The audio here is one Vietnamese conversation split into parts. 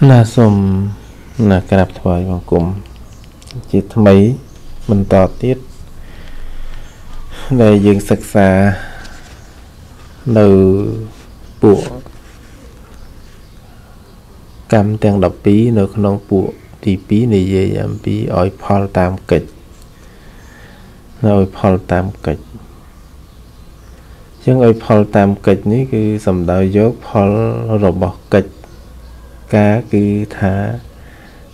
là sum là cái đập thoại bằng cùng chỉ mấy mình tỏ tiết để dừng sực xà từ bộ cam đang đọc bí nó không bộ thì bí này dễ làm bí ỏi phol tam kịch rồi phol tam kịch chứ ỏi phol tam kịch này cứ sầm đào dốc phol rồi bỏ kịch cá cứ thả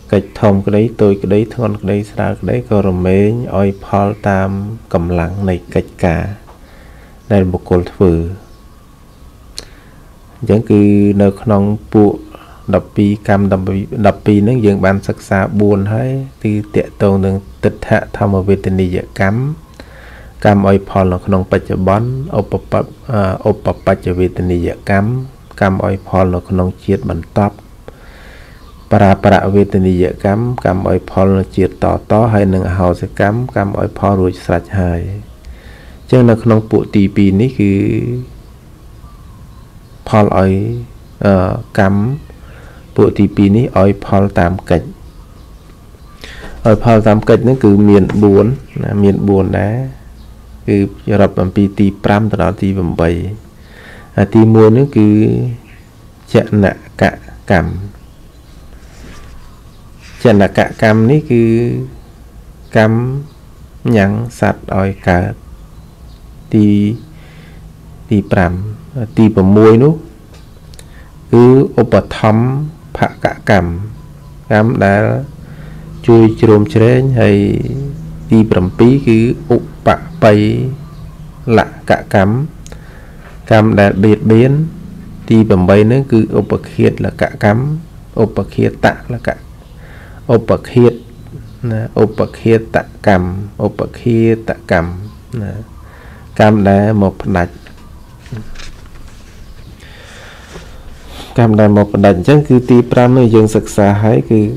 kịch thông cái đấy tôi cái đấy thon cái đấy sao cái đấy có làm mấy ỏi phol tam cầm lặng này kịch cả đây một cột vừa chẳng cứ nó không bộ đập pi cam đập pi nước dường bàn sắc xa buồn hay từ tiện tồn đường tịch hạ tham ở Việt Nam dễ cắm cam oi phòn là không phải cho bón oppa phải cho Việt Nam dễ cắm cam oi phòn là không chiết bản top para Việt Nam dễ cắm cam oi phòn là chiết to hay nâng hào sẽ cắm cam oi phòn rồi sạch hay chứ là không phụ tì pi này cứ phòn oi cắm bộ tí pi này oi phol tam kịch oi phol tam kịch nó cứ miền 4 đá cứ rập làm pi tí 5 tới tí 8 à tí 1 nó cứ chạ nạ cạ cam này cứ cam nhắn sát oi cả tí 5 tí 6 nó cứ upatham phạ cả cam đã chui chồm chén hay đi bầm pí cứ upa pay lạ cả cam đã biệt biến đi bầm bay nữa cứ upa khiết là cả cam upa khiết tạ là cả upa khiết tạ cam cam đã một nạch cam đang một đành chứ cứ ti pram nó dừng sực xà hái cứ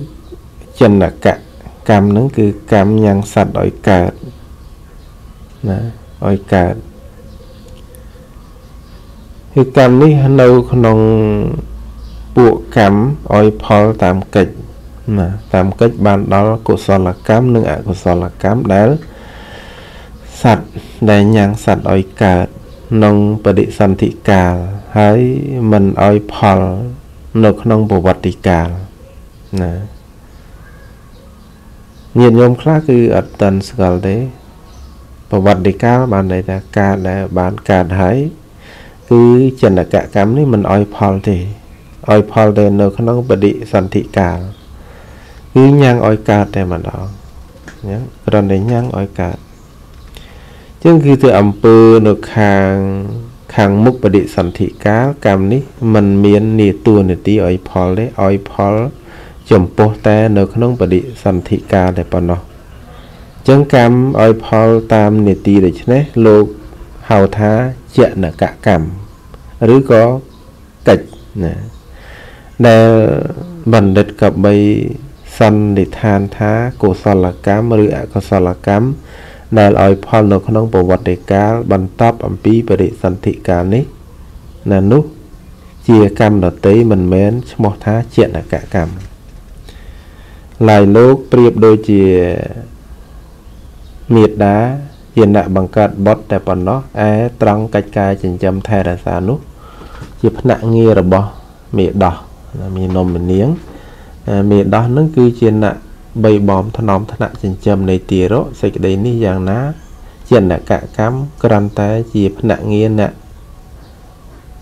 chân là cả cam nó cứ cam nhăn sạch ỏi cả nè ỏi cả thì cam ní lâu không bộ cam ỏi phol tam kịch nè tam kịch ban đó cổ sò là cam nương ạ cổ sò là cam đá sạch để nhăn sạch ỏi cả nông bờ địa sản thị cả hãy mình oi phò nực nông bộ vật thị cả nè nhiệt nhôm khác cứ ở tận sờ đấy bộ vật thị cả bàn này là cả để bán cả hãy cứ chân là cả cắm đấy mình oi phò thì nực nông bờ địa sản thị cả cứ nhang oi cả để mà đó nhé còn để nhang oi cả chứ khi từ ẩm pơ được hàng mục và địa sản thị cá cam ní mình miền nề tuần nề tí oi phol chấm po ta được không và địa sản thị cá để bọn nó chứ cam oi phol tam nề tí để chứ nè lô hào thá chuyện là cả cam rứ có kịch nè để bản đất cặp bay săn để than thá cổ sò là cám rứ ạ cổ sò là cám đài oi phol nó không bảo vật để cá bàn táp ẩm pi bờ địa sản thị cá này là nút chia cam là tế mình mến một thá chuyện là cả cam lại lúc priệp đôi chia miệt đá hiện đại bằng cát bót để bọn nó é trăng cách cài chỉnh châm thay là xa nút chia phát nặng nghe là bò miệt đỏ là miệt nôm miệt niếng miệt đỏ nó cứ chia nặng bay bom thằng nón thằng nặng chìm chầm này tì rốt sạch đấy ní dạng ná chuyện là cả cám cản tay dịp nặng nghe nè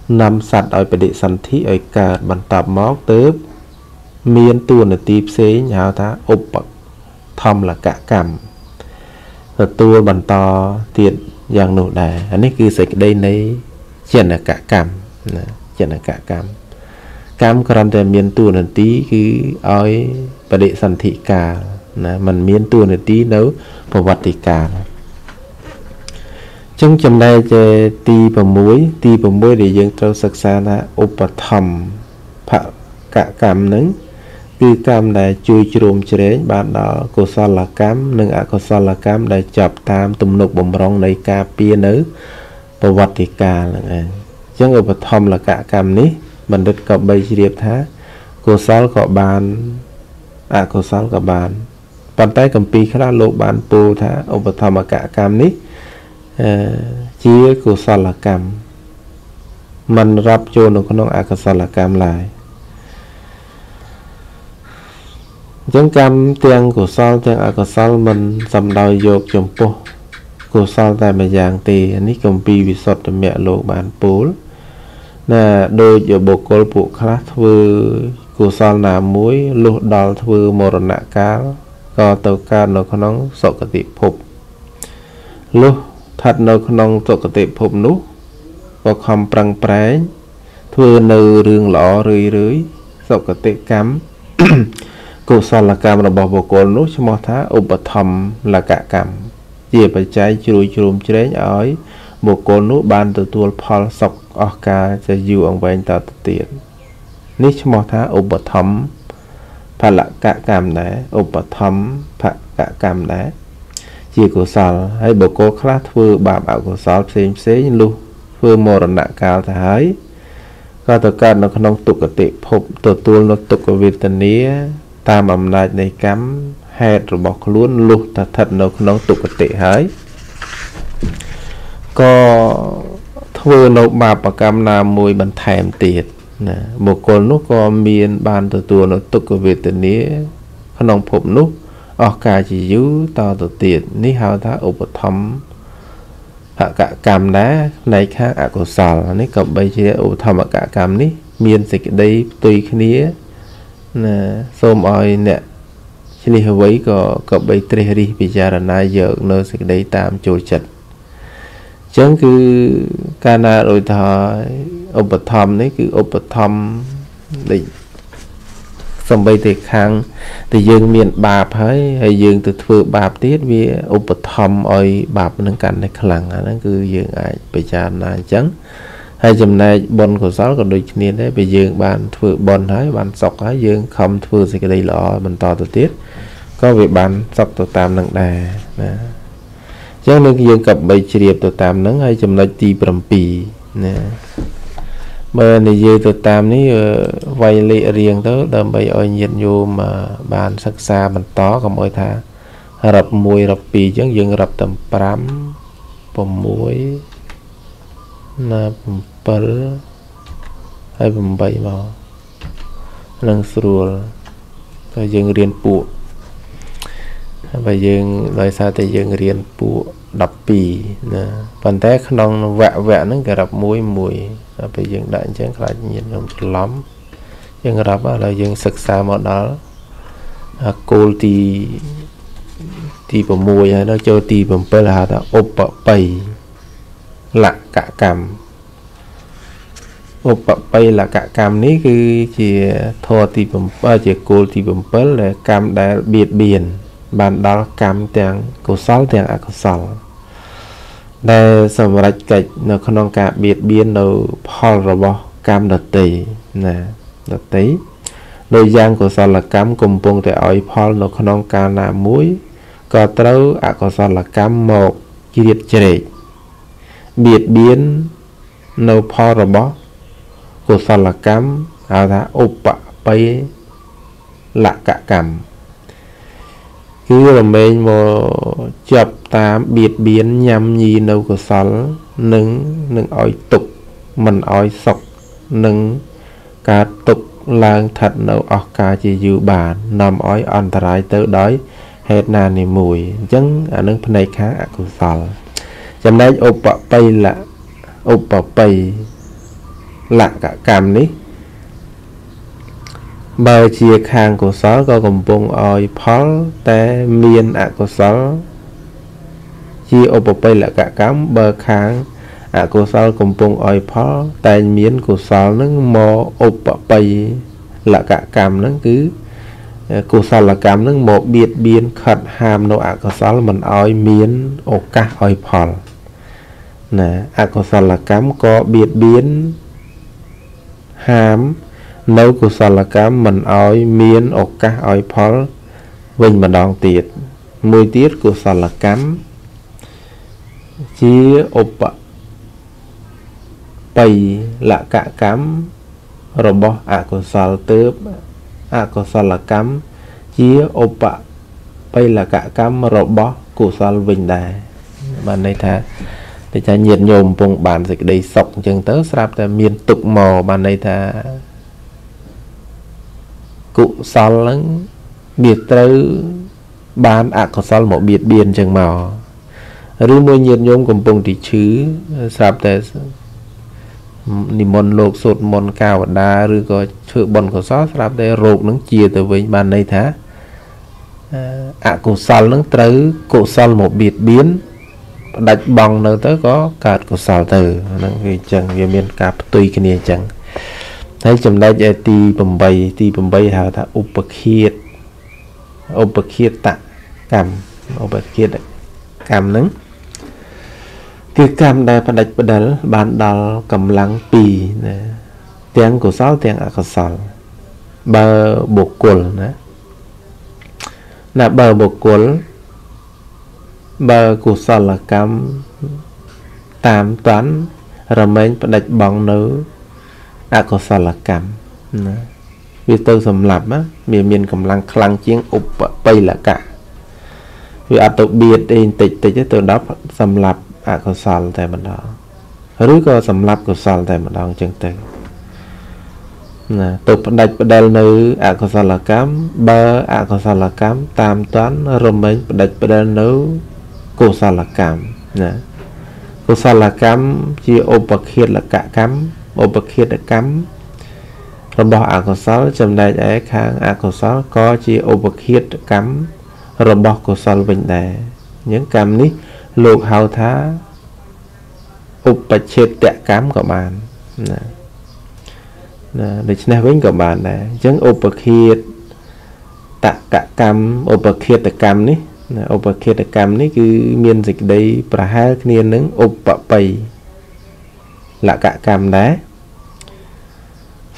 nằm sạch ở bề địa sản thị ở cả bàn tạp móc tớp miên tuần là tiếp xế nhà ta ốp thầm là cả cằm ở tua bàn to tiền dạng nụ đài anh ấy cứ sạch đây này chuyện là cả cằm cam còn tại miền tu nền tí cứ oi và địa sản thị cả nè mình miền tu nền tí nấu và vật thị cả trong chấm đây cho ti và muối để dân trâu sạc xa là upatham phạ cả cam nứng cứ cam là chui chồm chén bạn đó cổ so là cam nâng ạ cổ so là cam để chập tam tụm nục bồng rong này cà pia nứ và vật thị cả là chứ upatham là cả cam ní mình được cặp bay riệp thá Cô xóa có bàn à cô xóa có bàn bàn tay cầm pi khá lộ bàn bồ thả ông vật thầm mà cả cam ní chia cô xóa là cam mình rập cho nó có nó à cô xóa là cam lại dân cam tiền của xóa tiền à cô xóa mình dầm đòi dột chồng bồ cô xóa tại mà dạng thì ní cầm pi bị sọt mẹ lộ bàn bồ nè đôi giờ bộ cô bộ khá thưa cô sao là muối lột đòn thưa một nạ cá có tàu cá nó có nóng sọ cả tiệp phục lô thật nó có nóng sọ cả tiệp phục nút và không prăng práng thưa nư rương lọ rưới rưới sọ cả tiệp cắm cô sao là cam là bỏ bộ cô nút cho mò thá ôm bật thầm là cả cắm dễ phải cháy chui chùm cháy ấy bộ cô nút ban từ tuôn phò sọc ở cả sẽ dịu ông bên ta tiền ní cho mò thá ôm bật thầm phải là cả cam đấy ôm bật thầm phải cả cam đấy chỉ của sò hay bộ cô khác vừa bà bảo của sò xem xế luôn vừa mò đòn nặng cao thấy coi từ cái nó không tụt cái tệ phục từ tuôn nó tụt cái việc tình nghĩa ta mầm lại này cắm hẹt rồi bỏ luôn luôn ta thật nó không tụt cái tệ hái có thưa nấu bạc và cam là mùi bẩn thèm tiệt nè một con nút có miên bàn từ tua nó tục của Việt từ ní khăn ông phục nút ở cả chỉ giữ to từ tiệt ní hào ta ốp thấm hạ cả cam đá này khác à cổ sò ní cầm bay chỉ để ốp thấm ở cả cam ní miên dịch đây tùy cái ní nè xôm oi nè chỉ đi với có cầm bay tre đi bây giờ là nay giờ nơi dịch đây tam trôi chật chẳng cứ cana rồi thà ông bật thầm đấy cứ ông bật thầm để xong bây thì khang thì dương miền bạp ấy hay dương từ vừa bạp tiết vì ông bật thầm ơi bạp nâng cản này khẳng nó cứ dương ai bây giờ là chẳng hay chừng này bon của sáu còn đôi niên đấy bây dương bàn vừa bon ấy bàn sọc ấy dương không vừa thì cái đây lọ mình to từ tiết có việc bàn sọc từ tam nặng đà nè chẳng nên dương cặp bay chìa từ tam nắng hay chấm lại ti bầm pì nè bờ này dư từ tam ní vay lệ riêng tới đầm bay oi nhiệt vô mà bàn sắc xa mình tó còn ôi tha rập mùi rập pì chẳng dương rập tầm pram bầm muối na bầm pờ hay bầm bay màu năng sườn rồi dương riêng phụ và dương lời sao thì dương riêng phụ đập pì nè phần té không vẽ vẽ nó cả đập mũi mùi bây giờ đại chẳng là nhìn không lắm nhưng đập là dương sực xa một đó cô thì bầm mùi hay nó cho thì bầm bê là ta ốp bầy là cả cam ốp bầy là cả cam ní cứ chỉ thò thì bầm chỉ cô thì bầm bê là cam đã biệt biển bạn đó cam tiếng cổ sáo tiếng à cổ sáo đây sầm rạch kịch nó không cả biệt biên đầu phò rồi bỏ cam đợt tì nè đợt tí đôi giang cổ sáo là cam cùng vùng để ỏi phò nó không cả là muối có trâu à cổ sáo là cam một chi tiết chệ biệt biên đầu phò rồi bỏ cổ sáo là cam à đã ốp bay lạ cả cam cứ là mình mà chập ta biệt biến nhằm nhì nâu của sẵn nâng ỏi tục mình ỏi sọc nâng cá tục làng thật nâu ọc cá chỉ dư bản nằm ỏi ổn trái tới đói hết nà nì mùi dân ở nâng phần này khá ạ của sẵn chẳng đấy ốp bọc bây lạ cả cảm ní bờ chia khang của sáu có gồm vùng oi phó té miên ạ của sáu chia ôp là cả cám bờ khang ạ của sáu gồm vùng oi phó té miên của sáu nó mò ôp là cả cám nó cứ của sáu là cám nó một biệt biên khật hàm nó ạ của sáu là mình oi miên ôp cả oi phò nè ạ của sáu là cám có biệt biến hàm nấu của sò là cá mình ỏi miên ốc cá ỏi phở mình mà đòn tiệt mùi tiết của sò là cám chia ốp bầy là cả cám robot ạ của sò tớp Akosala cam chia opa bay là cả cam robot của sao bình đài bạn này thà để cho nhiệt nhôm vùng bàn dịch đầy sọc chân tớ sạp ta miền tục mò bạn này thà cụ sao lắng biệt tới ban Akosal một biệt biên chân màu rư môi nhiệt nhôm cùng vùng thì chứ sạp ta ni môn lột sột môn cao đá rư có sự bồn của sót sạp ta rột nắng chia từ với bạn này thà Akosal nâng tới Akosal một biệt biến đạch bằng nâng tới có cả Akosal từ nâng vì chẳng vì miền cạp tùy cái này chẳng thấy chấm đạch ti bầm bay hả ta Upakhiet tạng cảm Upakhiet cảm nâng kia cảm đài phát đạch bắt đáy bán đào cầm lăng pì tiếng Akosal tiếng Akosal bờ bộ cồn nè là bờ bộ cuốn bờ của sò là cam tám toán rầm anh và đặt bóng nữ của sò là cam vì tôi sầm lạp á miền miền cầm lăng khăng chiến ụp bay là cả vì áp tộc biệt thì tịch tịch tôi đáp sầm lạp của sò tại mình đó rứa có sầm lạp của sò tại mình đó chân từ tục đạch đèo nữ Akosala-cam bờ Akosala-cam tam toán rùm bánh đạch đèo nữ Akosala-cam Akosala-cam chỉ Upakhiet là cả cam Upakhiet là cam rồi bỏ Akosal chấm đạch ấy kháng Akosal có chỉ Upakhiet cam rồi bỏ Akosal bình đè những cam ní luộc hào thá Upakhiet tẹ cam của bạn để cho nên với các bạn này chẳng Upakhiet tạ cả cam Upakhiet cam ní cứ miền dịch đây và hai niên nướng Upapay là cả cam đá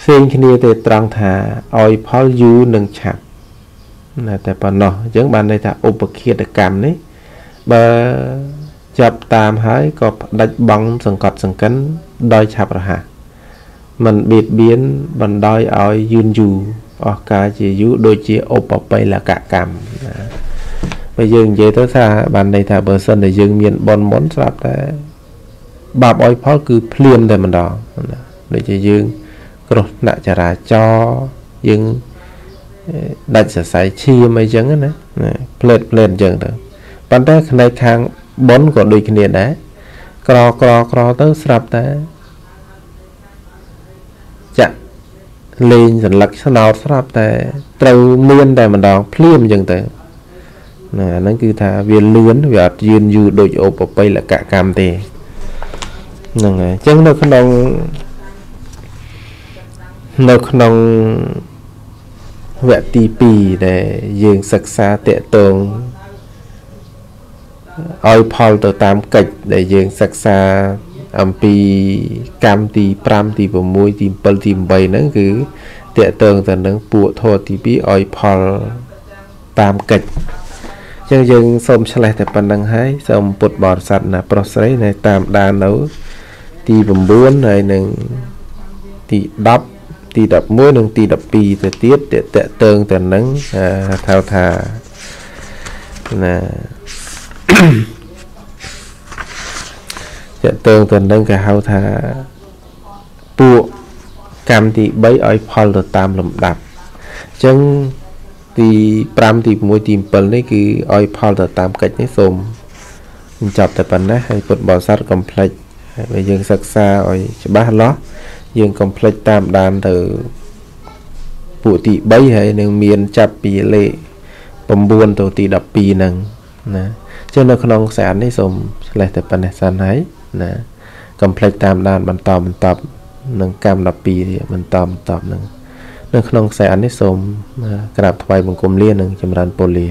xin kia thì trang thả oi pháo du nâng chạp là tại bà nó chẳng bạn đây là Upakhiet cam ní bà chạp tam hái có đạch bóng sẵn cọt sẵn cánh đôi chạp rồi hả mình biệt biến bằng đôi ở dương dù ở cả chỉ dụ đôi chia Upapay là cả cảm bây giờ dễ tới xa bạn này thả bờ sân để dương miền bon món sạp thế bạp oi phó cứ phim để mình đó để cho dương rồi lại trả ra cho dương đặt sẽ sai chia mấy chấn đấy lên chừng được bạn ta này khang bốn của đôi kia đấy cro tới sạp thế lên dần lật sau đó sắp tại trâu miên tại mình đó phim dần tới là nó cứ thả viên luyến và duyên dù đôi Upapay là cả cam thì nè chẳng nó không đồng vẽ tivi để dừng sạc xa tệ tường oi Paul từ tám kịch để dừng sạc xa ampi cam thì pram thì vào môi thì bẩn thì bay nó cứ tệ tường từ nắng bụi thô thì bị oi Paul tam kịch nhưng dừng xong sẽ lại tập bản năng hái xong bột bò sạch là process này tam đa nấu thì vào bốn này nâng thì đập mũi nâng thì đập pì thời tiết tệ tường từ nắng thao thà là tương tình đơn cả hậu thả buộc cam thì bấy oi Paul được tam lầm đập chân thì pram thì môi tìm phần đấy cứ oi Paul được tam cách đấy xồm chọc tại phần đấy hay bột bò sát complex bây giờ sạc xa oi ba lót dương complex tam đàn từ buộc thì bấy hay nương miền chập pì lệ bầm buồn tổ thì đập pì nằng cho nên không sản đấy xồm lại tại phần này sản ấy nè complex tam đan mình tập nâng cam đập pì thì mình tập nâng không sai anh ấy xôm cả đập thay bằng cồn lia nâng chấm ran poli